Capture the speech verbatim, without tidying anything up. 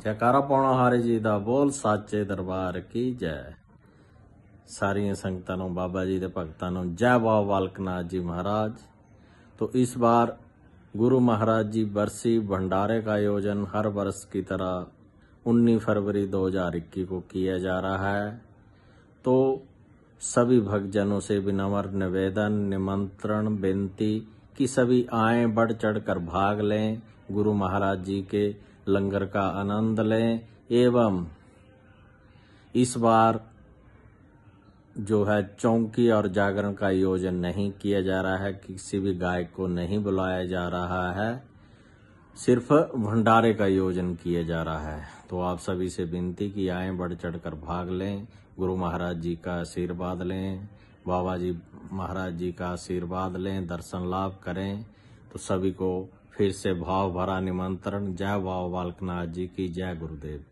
जयकारा पौणाहारी जी दा बोल साचे दरबार की जय। सारियां संगतां नूं, बाबा जी दे भगतां नूं जय बाबा बालकनाथ जी महाराज। तो इस बार गुरु महाराज जी बरसी भंडारे का आयोजन हर वर्ष की तरह उन्नीस फरवरी दो हज़ार इक्कीस को किया जा रहा है। तो सभी भक्तजनों से विनम्र निवेदन, निमंत्रण, बेनती कि सभी आए, बढ़ चढ़ कर भाग लें, गुरु महाराज जी के लंगर का आनंद लें। एवं इस बार जो है चौकी और जागरण का आयोजन नहीं किया जा रहा है, किसी भी गायक को नहीं बुलाया जा रहा है, सिर्फ भंडारे का आयोजन किया जा रहा है। तो आप सभी से विनती कि आए, बढ़ चढ़ कर भाग लें, गुरु महाराज जी का आशीर्वाद लें, बाबा जी महाराज जी का आशीर्वाद लें, दर्शन लाभ करें। तो सभी को फिर से भाव भरा निमंत्रण, जय बाबा बालकनाथ जी की जय। गुरुदेव।